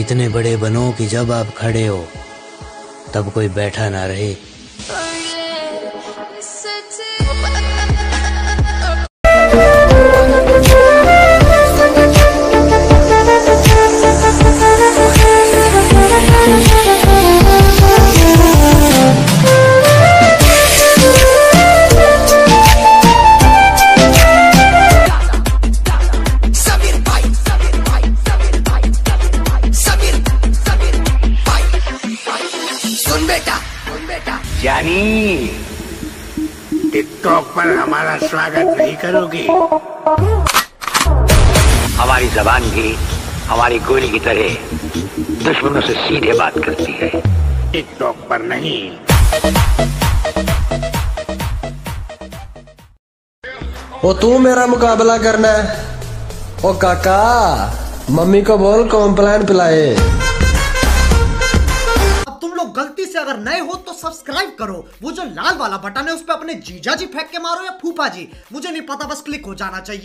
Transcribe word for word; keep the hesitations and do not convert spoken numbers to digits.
इतने बड़े बनो कि जब आप खड़े हो तब कोई बैठा ना रहे। यानी टिकटॉक पर हमारा स्वागत नहीं करोगे। हमारी जबान भी हमारी गोली की तरह दुश्मनों से सीधे बात करती है, टिकटॉक पर नहीं। वो तू मेरा मुकाबला करना है? ओ काका, मम्मी को बोल कॉम्प्लान पिलाए। गलती से अगर नए हो तो सब्सक्राइब करो, वो जो लाल वाला बटन है उस पे अपने जीजा जी फेंक के मारो या फूफा जी, मुझे नहीं पता, बस क्लिक हो जाना चाहिए।